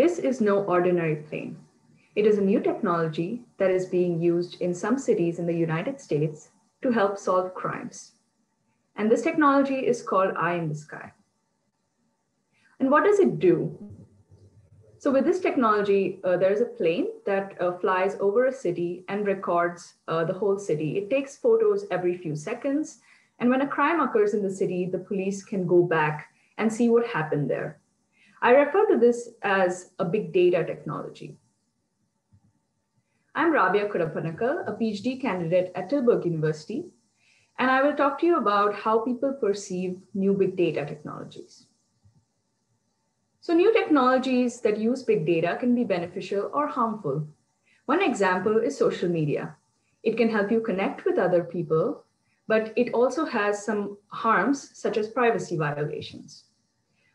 This is no ordinary plane. It is a new technology that is being used in some cities in the United States to help solve crimes. And this technology is called Eye in the Sky. And what does it do? So with this technology, there is a plane that flies over a city and records the whole city. It takes photos every few seconds. And when a crime occurs in the city, the police can go back and see what happened there. I refer to this as a big data technology. I'm Rabia Kodapanakkal, a PhD candidate at Tilburg University, and I will talk to you about how people perceive new big data technologies. So new technologies that use big data can be beneficial or harmful. One example is social media. It can help you connect with other people, but it also has some harms, such as privacy violations.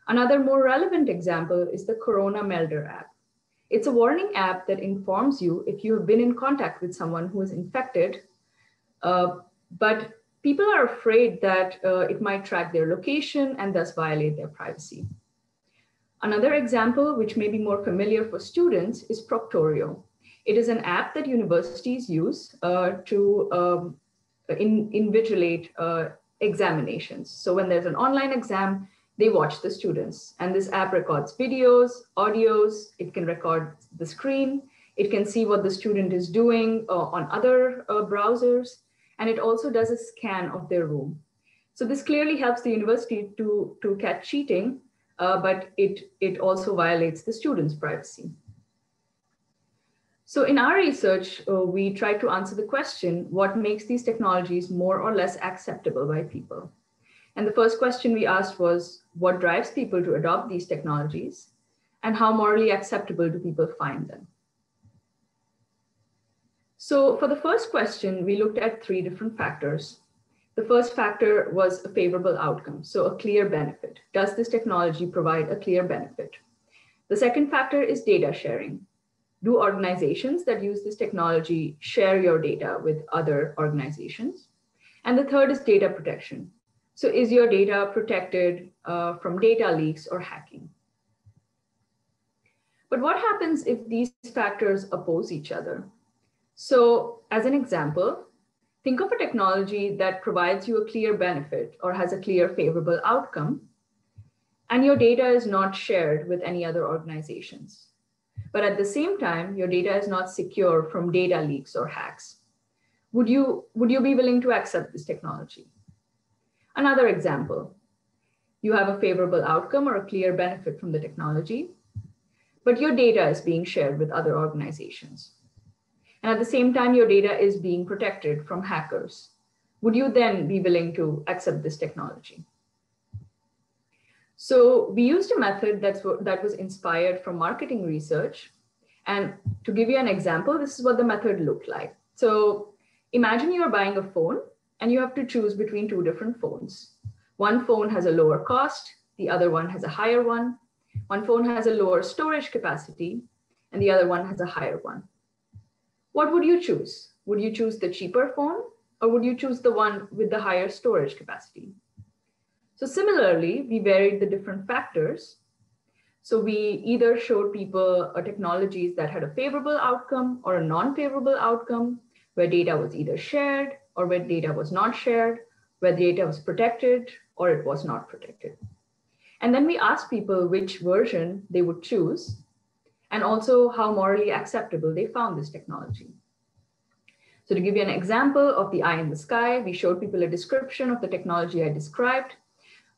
Another more relevant example is the Corona Melder app. It's a warning app that informs you if you have been in contact with someone who is infected, but people are afraid that it might track their location and thus violate their privacy. Another example, which may be more familiar for students, is Proctorio. It is an app that universities use to invigilate examinations. So when there's an online exam, they watch the students, and this app records videos, audios, it can record the screen, it can see what the student is doing on other browsers, and it also does a scan of their room. So this clearly helps the university to catch cheating, but it also violates the student's privacy. So in our research, we try to answer the question, what makes these technologies more or less acceptable by people? And the first question we asked was, what drives people to adopt these technologies, and how morally acceptable do people find them? So for the first question, we looked at three different factors. The first factor was a favorable outcome, so a clear benefit. Does this technology provide a clear benefit? The second factor is data sharing. Do organizations that use this technology share your data with other organizations? And the third is data protection. So is your data protected from data leaks or hacking? But what happens if these factors oppose each other? So as an example, think of a technology that provides you a clear benefit or has a clear favorable outcome, and your data is not shared with any other organizations. But at the same time, your data is not secure from data leaks or hacks. Would you be willing to accept this technology? Another example, you have a favorable outcome or a clear benefit from the technology, but your data is being shared with other organizations. And at the same time, your data is being protected from hackers. Would you then be willing to accept this technology? So we used a method that was inspired from marketing research. And to give you an example, this is what the method looked like. So imagine you're buying a phone, and you have to choose between two different phones. One phone has a lower cost, the other one has a higher one. One phone has a lower storage capacity, and the other one has a higher one. What would you choose? Would you choose the cheaper phone, or would you choose the one with the higher storage capacity? So similarly, we varied the different factors. So we either showed people technologies that had a favorable outcome or a non-favorable outcome, where data was either shared or where data was not shared, where data was protected or it was not protected. And then we asked people which version they would choose, and also how morally acceptable they found this technology. So to give you an example of the Eye in the Sky, we showed people a description of the technology I described,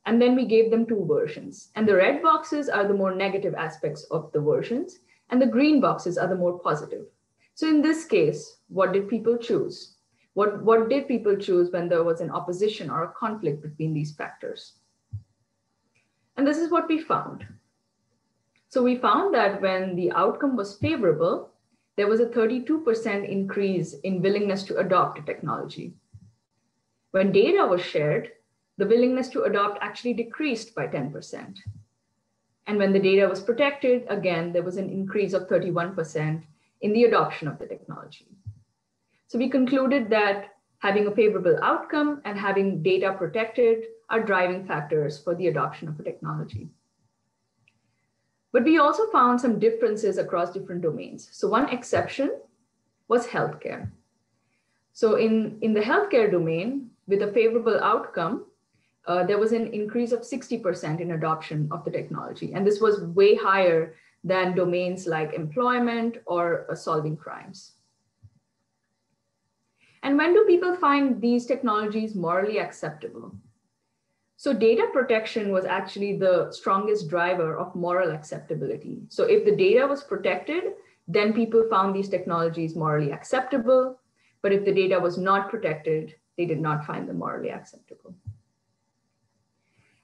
and then we gave them two versions. And the red boxes are the more negative aspects of the versions, and the green boxes are the more positive. So in this case, what did people choose? What did people choose when there was an opposition or a conflict between these factors? And this is what we found. So we found that when the outcome was favorable, there was a 32% increase in willingness to adopt a technology. When data was shared, the willingness to adopt actually decreased by 10%. And when the data was protected, again, there was an increase of 31% in the adoption of the technology. So we concluded that having a favorable outcome and having data protected are driving factors for the adoption of a technology. But we also found some differences across different domains. So one exception was healthcare. So in the healthcare domain, with a favorable outcome, there was an increase of 60% in adoption of the technology. And this was way higher than domains like employment or solving crimes. And when do people find these technologies morally acceptable? So data protection was actually the strongest driver of moral acceptability. So if the data was protected, then people found these technologies morally acceptable. But if the data was not protected, they did not find them morally acceptable.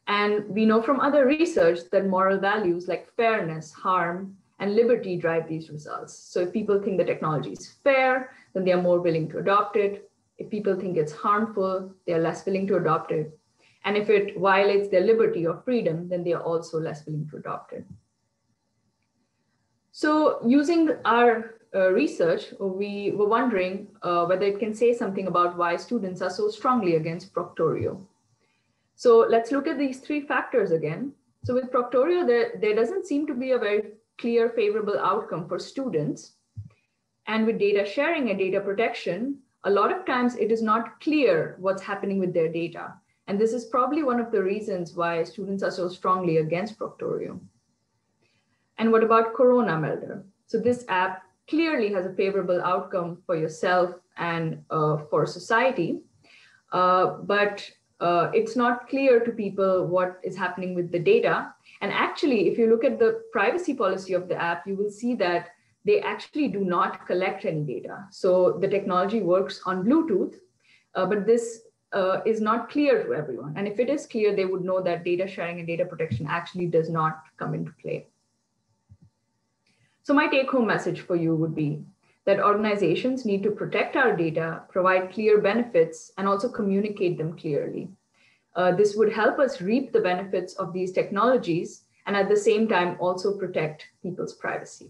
And we know from other research that moral values like fairness, harm, and liberty drive these results. So if people think the technology is fair, then they are more willing to adopt it. If people think it's harmful, they are less willing to adopt it. And if it violates their liberty or freedom, then they are also less willing to adopt it. So using our research, we were wondering whether it can say something about why students are so strongly against Proctorio. So let's look at these three factors again. So with Proctorio, there doesn't seem to be a very clear favorable outcome for students. And with data sharing and data protection, a lot of times it is not clear what's happening with their data. And this is probably one of the reasons why students are so strongly against Proctorio. And what about Corona Melder? So this app clearly has a favorable outcome for yourself and for society, but it's not clear to people what is happening with the data. And actually, if you look at the privacy policy of the app, you will see that they actually do not collect any data. So the technology works on Bluetooth, but this is not clear to everyone. And if it is clear, they would know that data sharing and data protection actually does not come into play. So my take-home message for you would be that organizations need to protect our data, provide clear benefits, and also communicate them clearly. This would help us reap the benefits of these technologies and at the same time also protect people's privacy.